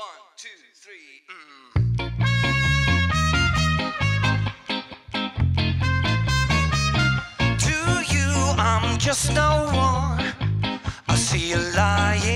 1, 2, 3. To you, I'm just no one. I see you lying.